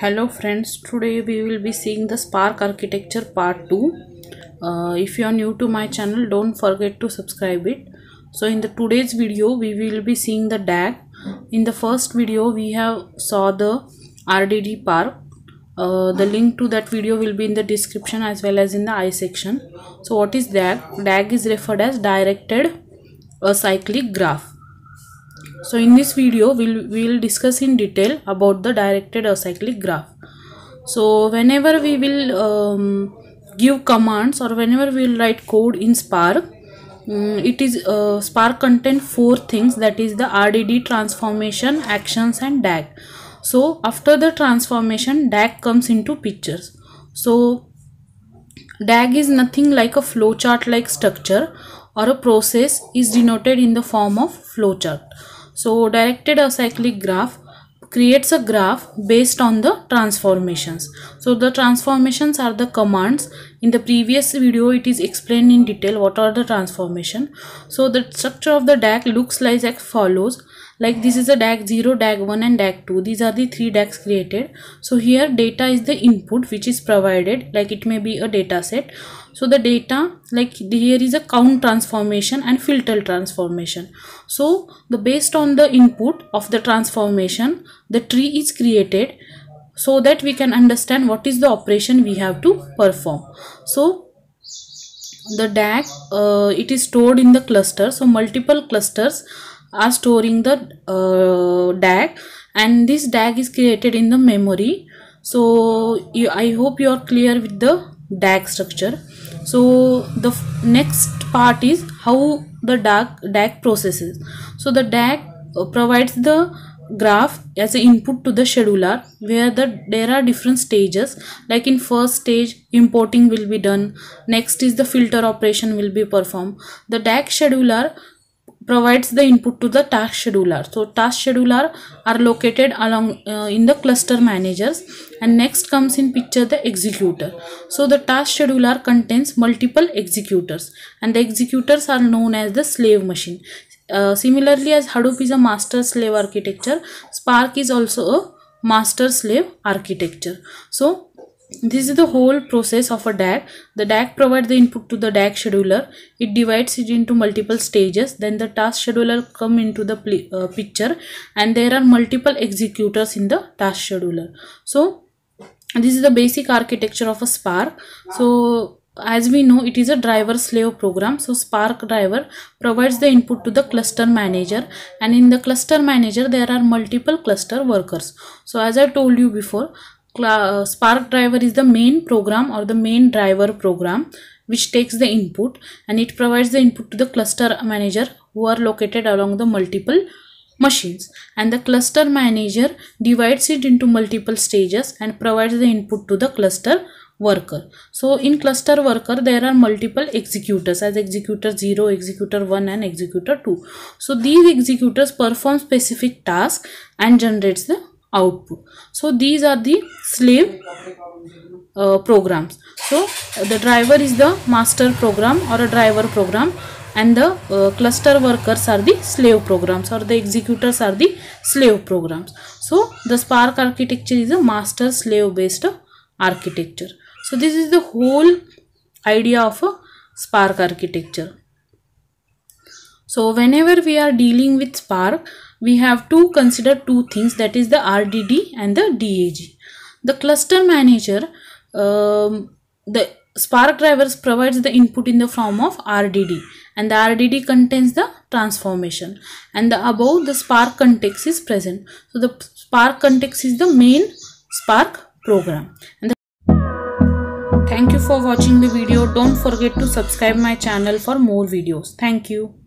Hello friends, today we will be seeing the Spark architecture part 2. If you are new to my channel, don't forget to subscribe it. So in the today's video we will be seeing the DAG. In the first video we have saw the RDD part. The link to that video will be in the description as well as in the I section. So what is DAG? DAG is referred as directed acyclic graph. So in this video we will discuss in detail about the directed acyclic graph. So whenever we will give commands or whenever we will write code in Spark, it is Spark contains four things, that is the RDD, transformation, actions and DAG. So after the transformation, DAG comes into pictures. So DAG is nothing like a flowchart like structure or a process is denoted in the form of flowchart. So directed acyclic graph creates a graph based on the transformations. So the transformations are the commands. In the previous video it is explained in detail what are the transformation. So the structure of the DAG looks like as follows. Like this is a DAG 0, DAG 1 and DAG 2. These are the three DAGs created. So here data is the input which is provided, like it may be a data set. So the data, like here is a count transformation and filter transformation. So the based on the input of the transformation, the tree is created so that we can understand what is the operation we have to perform. So the DAG, it is stored in the cluster. So multiple clusters are storing the DAG, and this DAG is created in the memory. So I hope you are clear with the DAG structure. So the next part is how the DAG processes. So the DAG provides the graph as an input to the scheduler, where there are different stages. Like in first stage importing will be done, next is the filter operation will be performed. The DAG scheduler provides the input to the task scheduler. So task scheduler are located along in the cluster managers, and next comes in picture the executor. So the task scheduler contains multiple executors, and the executors are known as the slave machine. Similarly, as Hadoop is a master slave architecture, Spark is also a master slave architecture. So this is the whole process of a DAG. The DAG provides the input to the DAG scheduler. It divides it into multiple stages. Then the task scheduler come into the picture, and there are multiple executors in the task scheduler. So this is the basic architecture of a Spark. So as we know, it is a driver slave program. So Spark driver provides the input to the cluster manager, and in the cluster manager there are multiple cluster workers. So as I told you before, Spark driver is the main program or the main driver program which takes the input, and it provides the input to the cluster manager who are located along the multiple machines, and the cluster manager divides it into multiple stages and provides the input to the cluster worker. So in cluster worker there are multiple executors, as executor 0, executor 1 and executor 2. So these executors perform specific tasks and generates the output. So these are the slave programs. So the driver is the master program or a driver program, and the cluster workers are the slave programs, or the executors are the slave programs. So the Spark architecture is a master slave based architecture. So this is the whole idea of a Spark architecture. So whenever we are dealing with Spark, we have to consider two things, that is the RDD and the DAG. The cluster manager, the Spark drivers provides the input in the form of RDD, and the RDD contains the transformation, and the above the Spark context is present. So the Spark context is the main Spark program. And thank you for watching the video. Don't forget to subscribe my channel for more videos. Thank you.